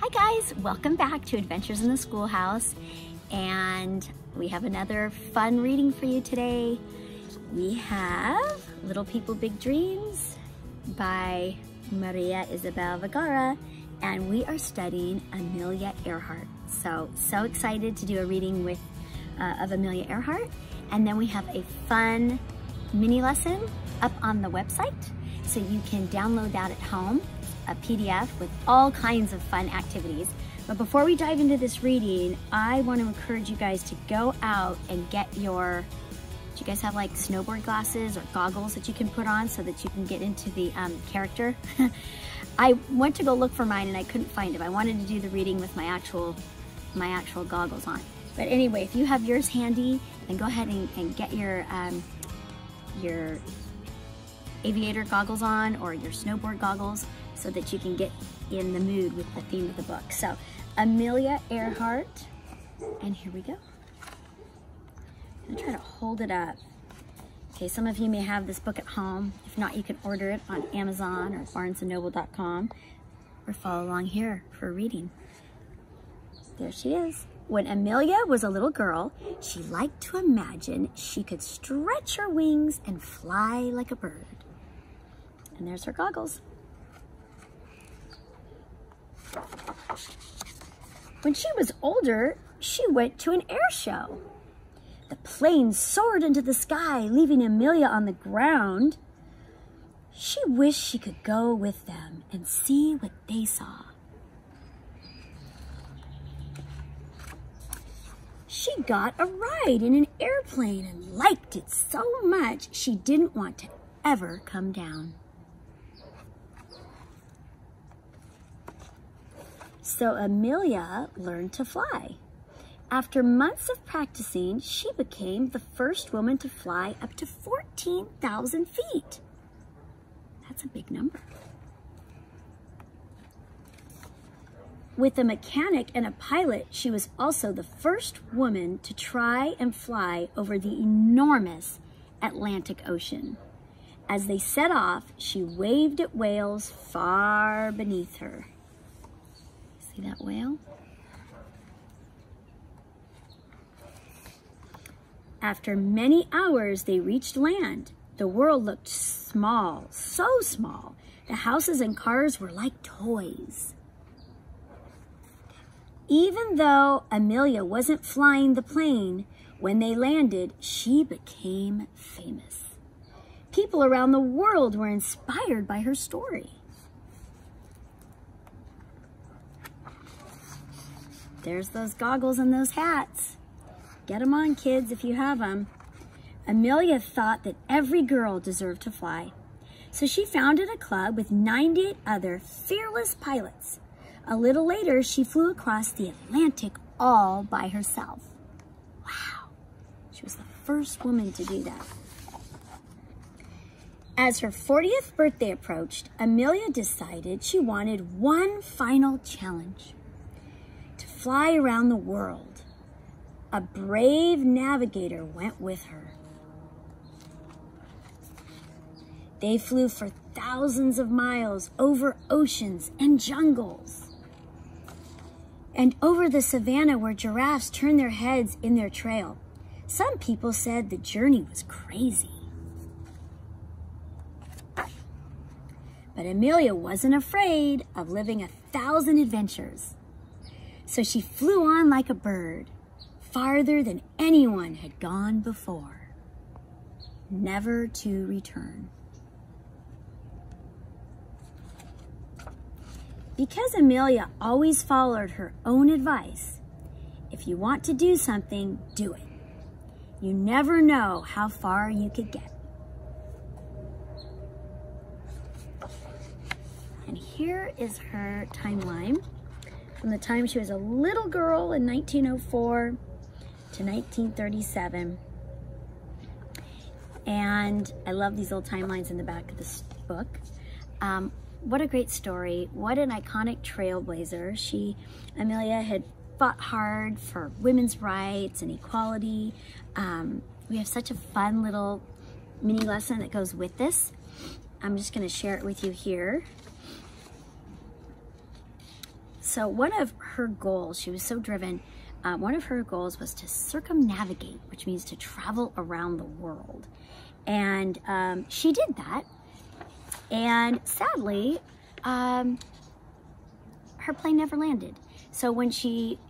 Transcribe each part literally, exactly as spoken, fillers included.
Hi guys, welcome back to Adventures in the Schoolhouse, and we have another fun reading for you today. We have Little People Big Dreams by Maria Isabel Vergara, and we are studying Amelia Earhart. So, so excited to do a reading with uh, of Amelia Earhart, and then we have a fun mini lesson up on the website, so you can download that at home, a P D F with all kinds of fun activities. But before we dive into this reading, I want to encourage you guys to go out and get your, do you guys have like snowboard glasses or goggles that you can put on so that you can get into the um, character? I went to go look for mine and I couldn't find them. I wanted to do the reading with my actual, my actual goggles on. But anyway, if you have yours handy, then go ahead and, and get your, um, your aviator goggles on or your snowboard goggles, so that you can get in the mood with the theme of the book. So, Amelia Earhart, and here we go. I'm gonna try to hold it up. Okay, some of you may have this book at home. If not, you can order it on Amazon or Barnes and Noble dot com, or follow along here for a reading. There she is. When Amelia was a little girl, she liked to imagine she could stretch her wings and fly like a bird. And there's her goggles. When she was older, she went to an air show. The plane soared into the sky, leaving Amelia on the ground. She wished she could go with them and see what they saw. She got a ride in an airplane and liked it so much she didn't want to ever come down. So Amelia learned to fly. After months of practicing, she became the first woman to fly up to fourteen thousand feet. That's a big number. With a mechanic and a pilot, she was also the first woman to try and fly over the enormous Atlantic Ocean. As they set off, she waved at whales far beneath her. See that whale? After many hours, they reached land. The world looked small, so small. The houses and cars were like toys. Even though Amelia wasn't flying the plane, when they landed, she became famous. People around the world were inspired by her story. There's those goggles and those hats. Get them on, kids, if you have them. Amelia thought that every girl deserved to fly, so she founded a club with ninety-eight other fearless pilots. A little later, she flew across the Atlantic all by herself. Wow, she was the first woman to do that. As her fortieth birthday approached, Amelia decided she wanted one final challenge: to fly around the world. A brave navigator went with her. They flew for thousands of miles over oceans and jungles, and over the savanna where giraffes turned their heads in their trail. Some people said the journey was crazy. But Amelia wasn't afraid of living a thousand adventures. So she flew on like a bird, farther than anyone had gone before, never to return. Because Amelia always followed her own advice, if you want to do something, do it. You never know how far you could get. And here is her timeline. From the time she was a little girl in nineteen oh four to nineteen thirty-seven. And I love these little timelines in the back of this book. Um, What a great story. What an iconic trailblazer. She, Amelia, had fought hard for women's rights and equality. Um, we have such a fun little mini lesson that goes with this. I'm just gonna share it with you here. So one of her goals, she was so driven, uh, one of her goals was to circumnavigate, which means to travel around the world. And um, she did that. And sadly, um, her plane never landed. So when she,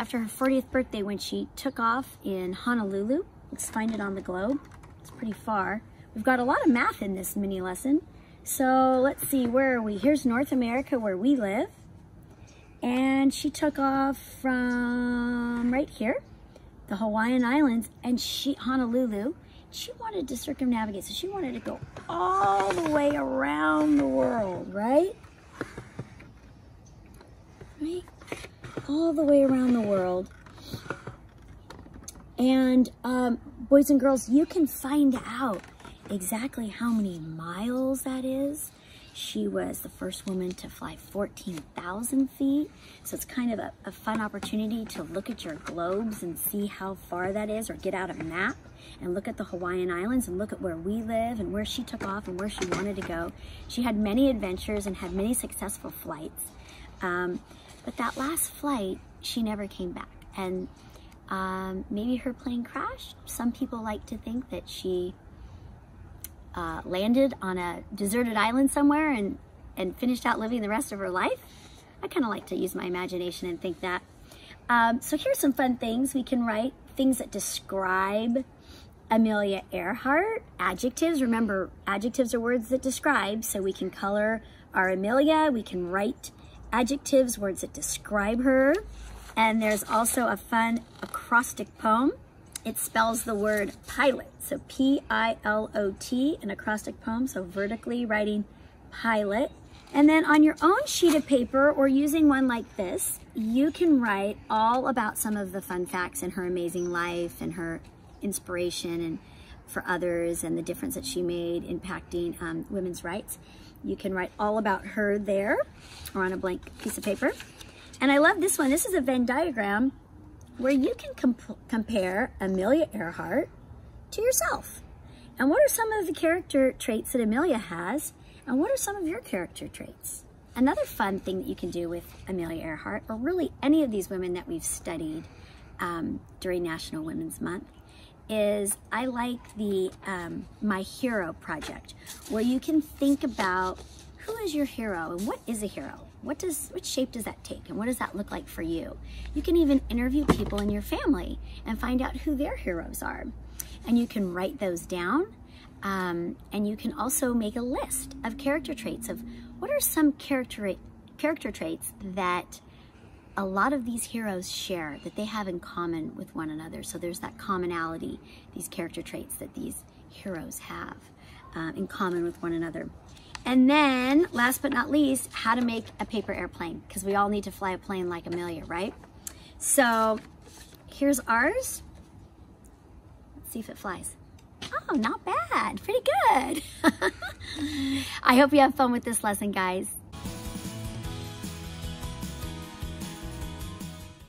after her fortieth birthday, when she took off in Honolulu, let's find it on the globe. It's pretty far. We've got a lot of math in this mini lesson. So let's see, where are we? Here's North America where we live. And she took off from right here, the Hawaiian Islands, and she, Honolulu, she wanted to circumnavigate. So she wanted to go all the way around the world, right? Right? All the way around the world. And um, boys and girls, you can find out exactly how many miles that is. She was the first woman to fly fourteen thousand feet. So it's kind of a, a fun opportunity to look at your globes and see how far that is, or get out a map and look at the Hawaiian Islands and look at where we live and where she took off and where she wanted to go. She had many adventures and had many successful flights. Um, but that last flight, she never came back. And um, maybe her plane crashed. Some people like to think that she Uh, landed on a deserted island somewhere and, and finished out living the rest of her life. I kind of like to use my imagination and think that. Um, so here's some fun things we can write, things that describe Amelia Earhart. Adjectives, remember, adjectives are words that describe, so we can color our Amelia, we can write adjectives, words that describe her. And there's also a fun acrostic poem. It spells the word pilot, so P I L O T, an acrostic poem, so vertically writing pilot. And then on your own sheet of paper, or using one like this, you can write all about some of the fun facts in her amazing life and her inspiration and for others and the difference that she made impacting um, women's rights. You can write all about her there, or on a blank piece of paper. And I love this one. This is a Venn diagram where you can comp compare Amelia Earhart to yourself. And what are some of the character traits that Amelia has? And what are some of your character traits? Another fun thing that you can do with Amelia Earhart, or really any of these women that we've studied um, during National Women's Month, is I like the um, My Hero project, where you can think about who is your hero and what is a hero? What does, what shape does that take, and what does that look like for you? You can even interview people in your family and find out who their heroes are. And you can write those down. Um, and you can also make a list of character traits of what are some character, character traits that a lot of these heroes share, that they have in common with one another. So there's that commonality, these character traits that these heroes have uh, in common with one another. And then, last but not least, how to make a paper airplane, because we all need to fly a plane like Amelia, right? So here's ours. Let's see if it flies. Oh, not bad. Pretty good. I hope you have fun with this lesson, guys.